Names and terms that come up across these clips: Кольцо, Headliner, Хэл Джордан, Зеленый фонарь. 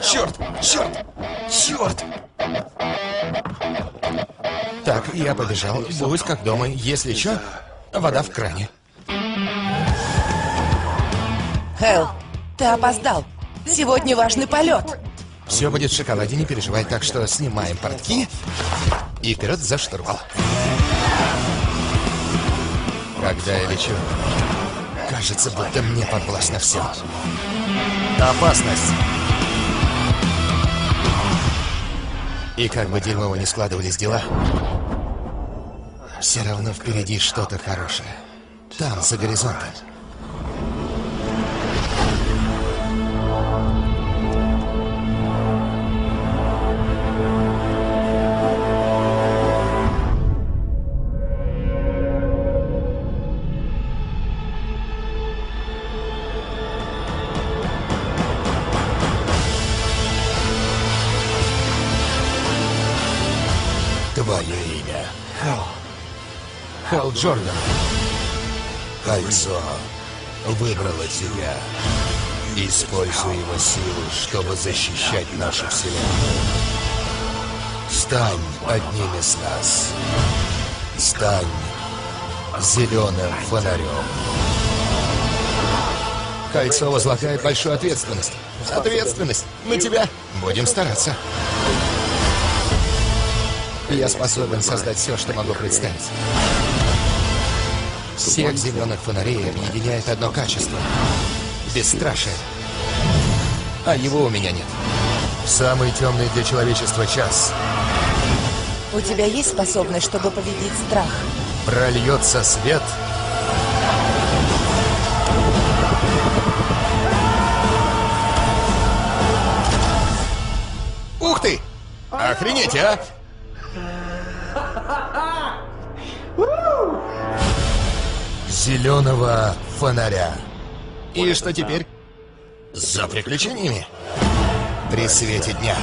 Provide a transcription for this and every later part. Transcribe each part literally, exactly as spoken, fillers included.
Черт! Черт! Черт! Так, я побежал. Будь как дома. Если что, вода в кране. Хэл, ты опоздал. Сегодня важный полет. Все будет в шоколаде, не переживай. Так что снимаем портки и вперед за штурвал. Когда я лечу, кажется, будто мне подвластно все. Опасность. И как бы дерьмово не складывались дела, все равно впереди что-то хорошее. Там, за горизонтом. Твое имя. Хэл. Хэл Джордан. Кольцо выбрало тебя. Используй его силу, чтобы защищать нашу вселенную. Стань одним из нас. Стань зеленым фонарем. Кольцо возлагает большую ответственность. Ответственность на тебя. Будем стараться. Я способен создать все, что могу представить. Всех зеленых фонарей объединяет одно качество — бесстрашие. А его у меня нет. Самый темный для человечества час. У тебя есть способность, чтобы победить страх? Прольется свет. Ух ты! Охренеть, а! Зеленого фонаря. И что теперь? За приключениями. При свете дня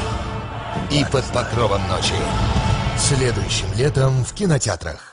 и под покровом ночи. Следующим летом в кинотеатрах.